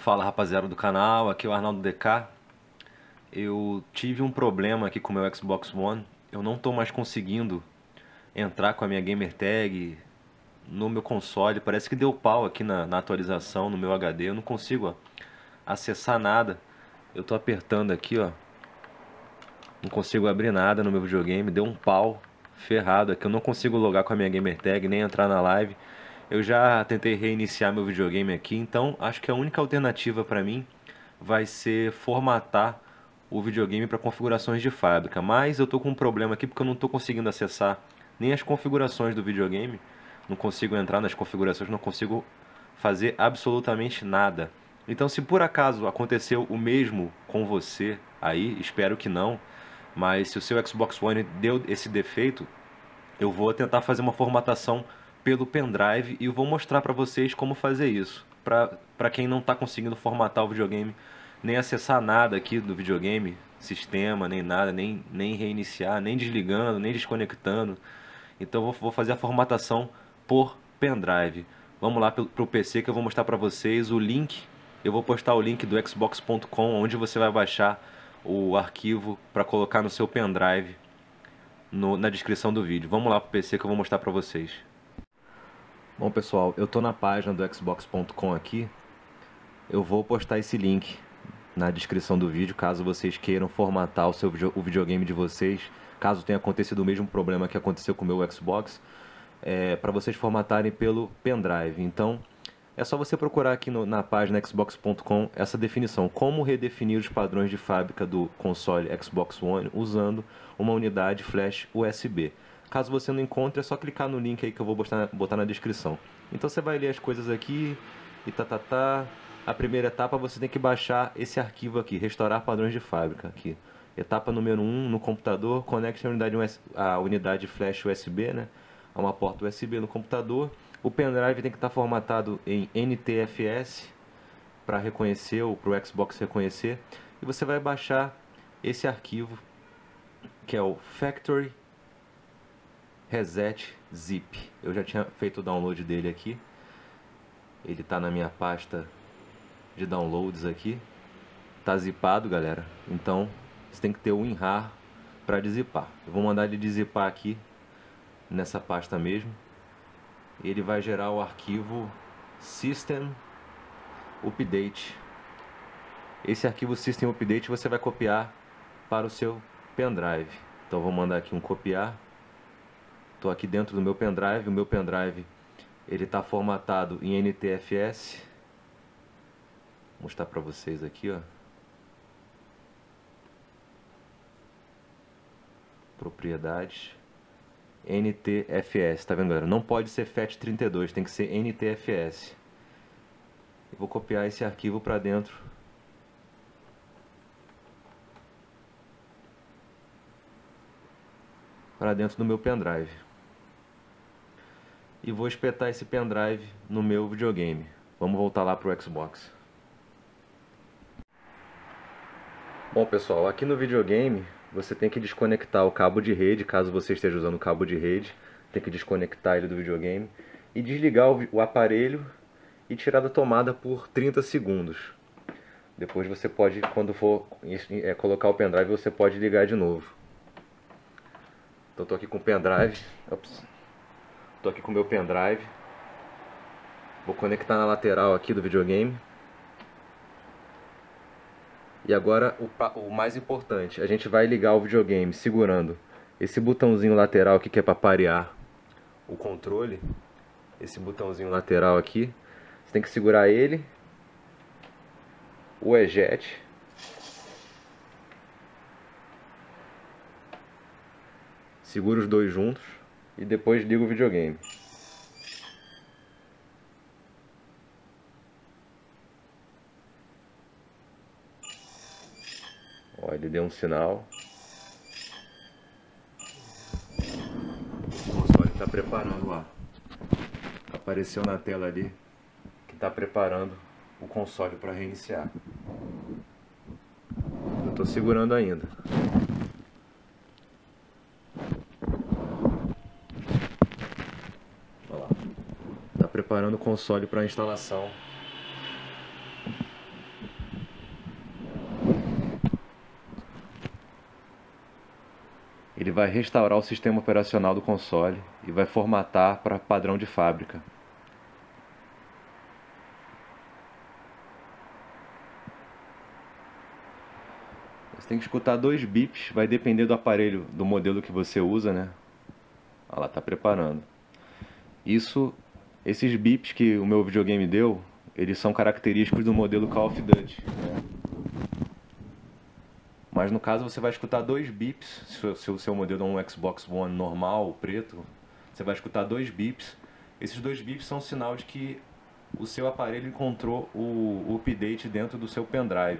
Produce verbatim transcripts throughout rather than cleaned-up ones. Fala rapaziada do canal, aqui é o Arnaldo D K. Eu tive um problema aqui com o meu Xbox One. Eu não estou mais conseguindo entrar com a minha gamer tag no meu console. Parece que deu pau aqui na, na atualização, no meu H D. Eu não consigo ó, acessar nada. Eu estou apertando aqui, ó. Não consigo abrir nada no meu videogame. Deu um pau ferrado aqui. Eu não consigo logar com a minha gamer tag, nem entrar na live. Eu já tentei reiniciar meu videogame aqui, então acho que a única alternativa para mim vai ser formatar o videogame para configurações de fábrica. Mas eu tô com um problema aqui porque eu não tô conseguindo acessar nem as configurações do videogame. Não consigo entrar nas configurações, não consigo fazer absolutamente nada. Então se por acaso aconteceu o mesmo com você aí, espero que não, mas se o seu Xbox One deu esse defeito, eu vou tentar fazer uma formatação pelo pendrive e eu vou mostrar para vocês como fazer isso, para quem não está conseguindo formatar o videogame, nem acessar nada aqui do videogame, sistema, nem nada, nem, nem reiniciar, nem desligando, nem desconectando. Então vou, vou fazer a formatação por pendrive. Vamos lá para o P C que eu vou mostrar para vocês o link. Eu vou postar o link do xbox ponto com, onde você vai baixar o arquivo para colocar no seu pendrive no, na descrição do vídeo. Vamos lá para o P C que eu vou mostrar para vocês. Bom pessoal, eu tô na página do xbox ponto com aqui, eu vou postar esse link na descrição do vídeo, caso vocês queiram formatar o, seu, o videogame de vocês, caso tenha acontecido o mesmo problema que aconteceu com o meu Xbox, é, para vocês formatarem pelo pendrive. Então, é só você procurar aqui no, na página xbox ponto com essa definição, como redefinir os padrões de fábrica do console Xbox One usando uma unidade flash U S B. Caso você não encontre, é só clicar no link aí que eu vou botar, botar na descrição. Então você vai ler as coisas aqui e tá, tá, tá. A primeira etapa você tem que baixar esse arquivo aqui, restaurar padrões de fábrica aqui. Etapa número um, no computador, conecte a unidade, a unidade flash U S B, né? A uma porta U S B no computador. O pendrive tem que estar formatado em N T F S para reconhecer ou para o Xbox reconhecer. E você vai baixar esse arquivo que é o Factory Reset zip. Eu já tinha feito o download dele aqui. Ele tá na minha pasta de downloads aqui. Tá zipado, galera. Então, você tem que ter o WinRAR para dizipar. Eu vou mandar ele dizipar aqui nessa pasta mesmo. Ele vai gerar o arquivo system update. Esse arquivo system update você vai copiar para o seu pendrive. Então, eu vou mandar aqui um copiar. Estou aqui dentro do meu pendrive, o meu pendrive ele está formatado em N T F S. Vou mostrar para vocês aqui, ó. Propriedades. N T F S, tá vendo galera? Não pode ser FAT trinta e dois, tem que ser N T F S. Eu vou copiar esse arquivo para dentro para dentro do meu pendrive. E vou espetar esse pendrive no meu videogame. Vamos voltar lá para o Xbox. Bom pessoal, aqui no videogame você tem que desconectar o cabo de rede, caso você esteja usando o cabo de rede, tem que desconectar ele do videogame e desligar o aparelho e tirar da tomada por trinta segundos. Depois você pode, quando for é, colocar o pendrive, você pode ligar de novo. Então estou aqui com o pendrive. Estou aqui com o meu pendrive. Vou conectar na lateral aqui do videogame. E agora o, o mais importante, a gente vai ligar o videogame segurando esse botãozinho lateral aqui que é para parear o controle. Esse botãozinho lateral aqui, você tem que segurar ele, o eject, segura os dois juntos e depois liga o videogame. Ó, ele deu um sinal. O console está preparando lá. Apareceu na tela ali que está preparando o console para reiniciar. Eu estou segurando ainda. Preparando o console para a instalação ele vai restaurar o sistema operacional do console e vai formatar para padrão de fábrica. Você tem que escutar dois bips, vai depender do aparelho, do modelo que você usa, né? Olha lá, tá preparando. Isso, esses bips que o meu videogame deu, eles são característicos do modelo Call of Duty, né? Mas no caso você vai escutar dois bips, se o seu modelo é um Xbox One normal, preto, você vai escutar dois bips. Esses dois bips são um sinal de que o seu aparelho encontrou o update dentro do seu pendrive.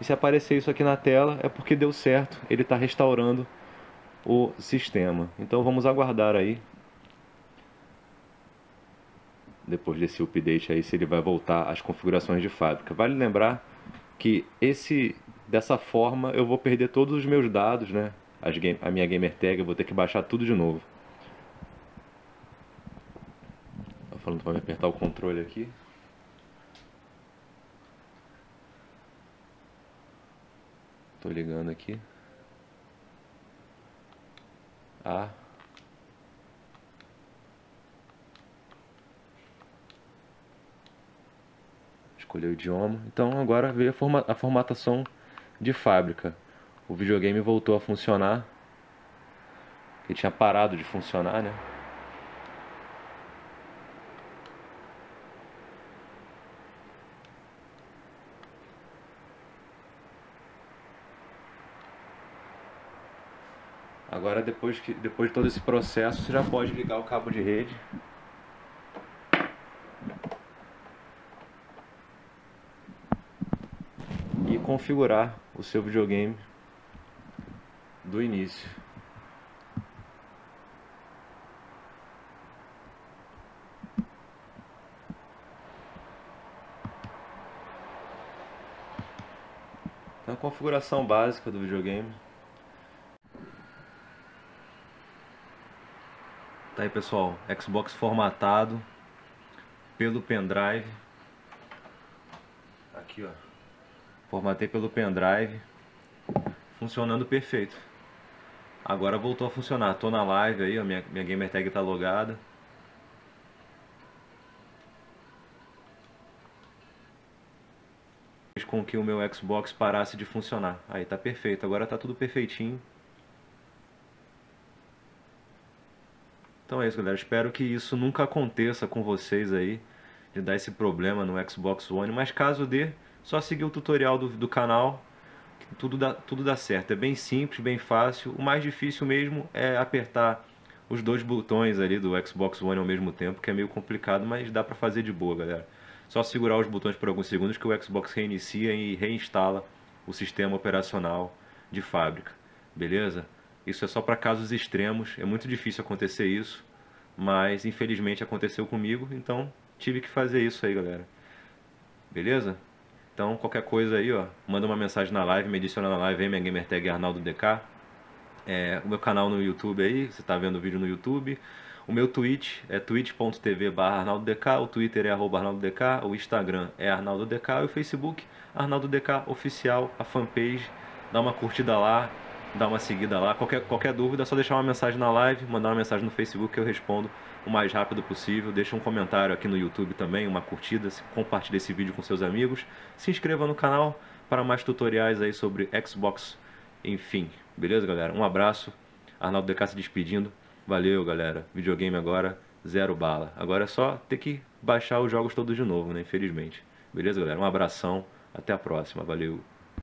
E se aparecer isso aqui na tela é porque deu certo, ele está restaurando o sistema. Então vamos aguardar aí, depois desse update aí, se ele vai voltar às configurações de fábrica. Vale lembrar que esse... dessa forma eu vou perder todos os meus dados, né? As game, a minha gamertag, eu vou ter que baixar tudo de novo. Tá falando para me apertar o controle aqui. Tô ligando aqui. Ah. Escolhi o idioma. Então agora veio a, forma, a formatação de fábrica. O videogame voltou a funcionar, ele tinha parado de funcionar, né? Agora depois, que, depois de todo esse processo, você já pode ligar o cabo de rede. Configurar o seu videogame do início. Então, a configuração básica do videogame. Tá aí, pessoal, Xbox formatado pelo pendrive. Aqui, ó. Formatei pelo pendrive, funcionando perfeito. Agora voltou a funcionar. Tô na live aí, ó, minha, minha gamertag tá logada. Fez com que o meu Xbox parasse de funcionar. Aí tá perfeito, agora tá tudo perfeitinho. Então é isso, galera. Espero que isso nunca aconteça com vocês aí, de dar esse problema no Xbox One, mas caso dê, só seguir o tutorial do, do canal, que tudo dá, tudo dá certo. É bem simples, bem fácil. O mais difícil mesmo é apertar os dois botões ali do Xbox One ao mesmo tempo, que é meio complicado, mas dá pra fazer de boa, galera. Só segurar os botões por alguns segundos que o Xbox reinicia e reinstala o sistema operacional de fábrica, beleza? Isso é só para casos extremos, é muito difícil acontecer isso, mas infelizmente aconteceu comigo, então tive que fazer isso aí, galera. Beleza? Então, qualquer coisa aí, ó, manda uma mensagem na live, me adiciona na live aí, minha gamertag Arnaldo D K. É, o meu canal no YouTube aí, você tá vendo o vídeo no YouTube. O meu Twitch é twitch ponto tv barra arnaldo D K, o Twitter é arroba Arnaldo D K, o Instagram é Arnaldo D K e o Facebook Arnaldo D K Oficial, a fanpage. Dá uma curtida lá, dá uma seguida lá. Qualquer, qualquer dúvida é só deixar uma mensagem na live, mandar uma mensagem no Facebook que eu respondo o mais rápido possível. Deixa um comentário aqui no YouTube também, uma curtida, compartilhe esse vídeo com seus amigos, se inscreva no canal para mais tutoriais aí sobre Xbox, enfim, beleza, galera? Um abraço, Arnaldo D K se despedindo, valeu, galera. Videogame agora, zero bala, agora é só ter que baixar os jogos todos de novo, né, infelizmente, beleza, galera? Um abração, até a próxima, valeu!